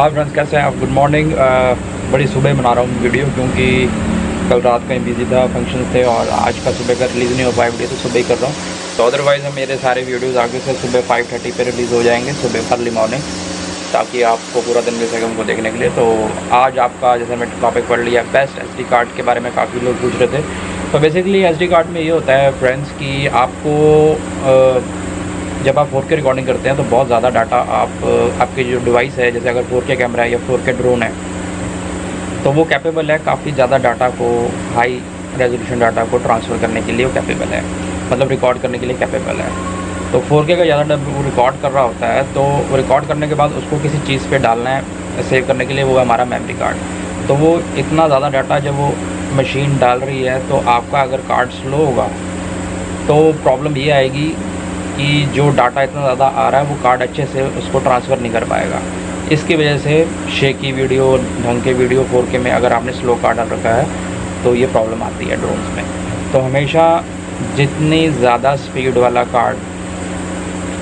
आप फ्रेंड्स कैसे हैं आप? Good morning. बड़ी सुबह बना रहा हूँ वीडियो क्योंकि कल रात कहीं बिजी था, फंक्शन थे और आज का सुबह का रिलीज़ नहीं हो पाया वीडियो, तो सुबह ही कर रहा हूँ। तो अदरवाइज़ हम मेरे सारे वीडियोस आगे से सुबह 5:30 पे रिलीज़ हो जाएंगे, सुबह अर्ली मॉर्निंग, ताकि आपको पूरा दिन मिल सके उनको देखने के लिए। तो आज आपका जैसे मैं टॉपिक पढ़ लिया, बेस्ट एसडी कार्ड के बारे में काफ़ी लोग पूछ रहे थे। तो बेसिकली एसडी कार्ड में ये होता है फ्रेंड्स कि आपको जब आप 4K रिकॉर्डिंग करते हैं तो बहुत ज़्यादा डाटा आपके जो डिवाइस है, जैसे अगर 4K कैमरा है या 4K ड्रोन है, तो वो कैपेबल है काफ़ी ज़्यादा डाटा को, हाई रेजोल्यूशन डाटा को ट्रांसफ़र करने के लिए वो कैपेबल है, मतलब रिकॉर्ड करने के लिए कैपेबल है। तो 4K का ज़्यादा वो रिकॉर्ड कर रहा होता है, तो वो रिकॉर्ड करने के बाद उसको किसी चीज़ पर डालना है सेव करने के लिए, वो है हमारा मेमोरी कार्ड। तो वो इतना ज़्यादा डाटा जब वो मशीन डाल रही है तो आपका अगर कार्ड स्लो होगा तो प्रॉब्लम ये आएगी कि जो डाटा इतना ज़्यादा आ रहा है वो कार्ड अच्छे से उसको ट्रांसफ़र नहीं कर पाएगा। इसकी वजह से शेकी वीडियो, ढंग के वीडियो 4K में अगर आपने स्लो कार्ड डाल रखा है तो ये प्रॉब्लम आती है ड्रोन्स में। तो हमेशा जितनी ज़्यादा स्पीड वाला कार्ड,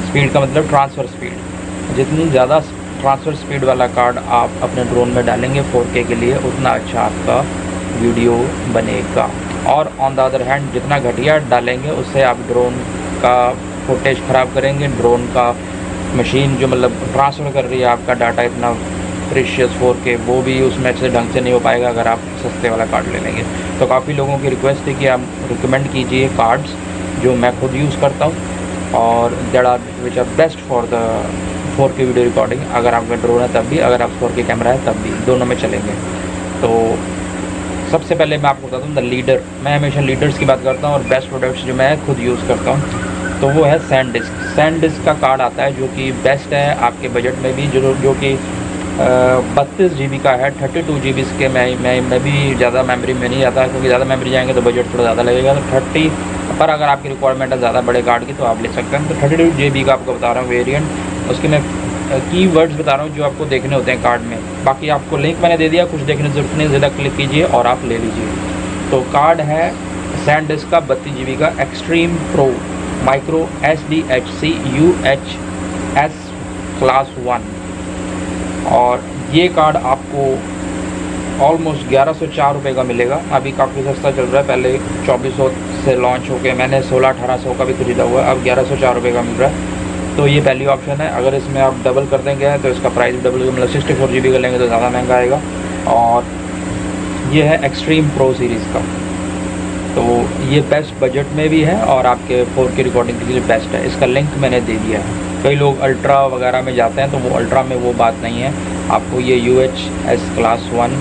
स्पीड का मतलब ट्रांसफ़र स्पीड, जितनी ज़्यादा ट्रांसफ़र स्पीड वाला कार्ड आप अपने ड्रोन में डालेंगे 4K के लिए, उतना अच्छा आपका वीडियो बनेगा। और ऑन द अदर हैंड जितना घटिया डालेंगे उससे आप ड्रोन का फुटेज ख़राब करेंगे, ड्रोन का मशीन जो मतलब ट्रांसफ़र कर रही है आपका डाटा इतना प्रीशियस 4K, वो भी उसमें अच्छे ढंग से नहीं हो पाएगा अगर आप सस्ते वाला कार्ड ले लेंगे। तो काफ़ी लोगों की रिक्वेस्ट थी कि आप रिकमेंड कीजिए कार्ड्स जो मैं खुद यूज़ करता हूँ और which are best for the 4K video recording. अगर आपका ड्रोन है तब भी, अगर आप 4K कैमरा है तब भी, दोनों में चलेंगे। तो सबसे पहले मैं आपको बताता हूँ द लीडर, मैं हमेशा लीडर्स की बात करता हूँ और बेस्ट प्रोडक्ट्स जो मैं खुद यूज़ करता हूँ, तो वो है SanDisk। SanDisk का कार्ड आता है जो कि बेस्ट है आपके बजट में भी, जो कि 32 GB का है, 32 GB के मैं भी ज़्यादा मेमोरी में नहीं जाता क्योंकि ज़्यादा मेमोरी जाएंगे तो बजट थोड़ा ज़्यादा लगेगा। तो 30 पर अगर आपकी रिक्वायरमेंट है ज़्यादा बड़े कार्ड की तो आप ले सकते हैं। तो 32 GB का आपको बता रहा हूँ वेरिएंट, उसके मैं कीवर्ड्स बता रहा हूँ जो आपको देखने होते हैं कार्ड में, बाकी आपको लिंक मैंने दे दिया, कुछ देखने की जरूरत नहीं, ज़्यादा क्लिक कीजिए और आप ले लीजिए। तो कार्ड है SanDisk का 32 GB का extreme pro micro SDHC UHS class 1, और ये कार्ड आपको ऑलमोस्ट 1104 रुपये का मिलेगा। अभी काफ़ी सस्ता चल रहा है, पहले 2400 से लॉन्च होके मैंने 1600-1800 का भी खरीदा हुआ है, अब 1104 रुपये का मिल रहा है। तो ये पहली ऑप्शन है। अगर इसमें आप डबल कर देंगे तो इसका प्राइस डबल, मतलब 64 GB का लेंगे तो ज़्यादा महंगा आएगा। और ये है एक्सट्रीम प्रो सीरीज़ का, तो ये बेस्ट बजट में भी है और आपके 4K रिकॉर्डिंग के लिए बेस्ट है। इसका लिंक मैंने दे दिया है। कई लोग अल्ट्रा वगैरह में जाते हैं तो वो अल्ट्रा में वो बात नहीं है, आपको ये UHS क्लास 1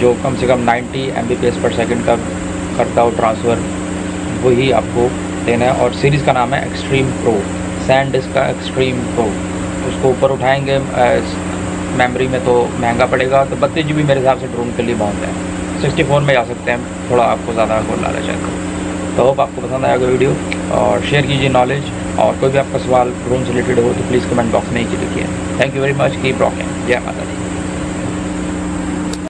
जो कम से कम 90 Mbps/s का करता हो ट्रांसफ़र, वही आपको लेना है। और सीरीज़ का नाम है एक्सट्रीम प्रो, SanDisk का एक्सट्रीम प्रो। उसको ऊपर उठाएँगे मेमोरी में तो महंगा पड़ेगा, तो 32 GB मेरे हिसाब से ड्रोन के लिए बहुत है, 64 में जा सकते हैं, थोड़ा आपको ज़्यादा को लालच है। तो होप आपको पसंद आएगा वीडियो और शेयर कीजिए नॉलेज, और कोई भी आपका सवाल ड्रोन से रिलेटेड हो तो प्लीज़ कमेंट बॉक्स में ही लिखिए। Thank you very much, keep rocking, जय माता दी।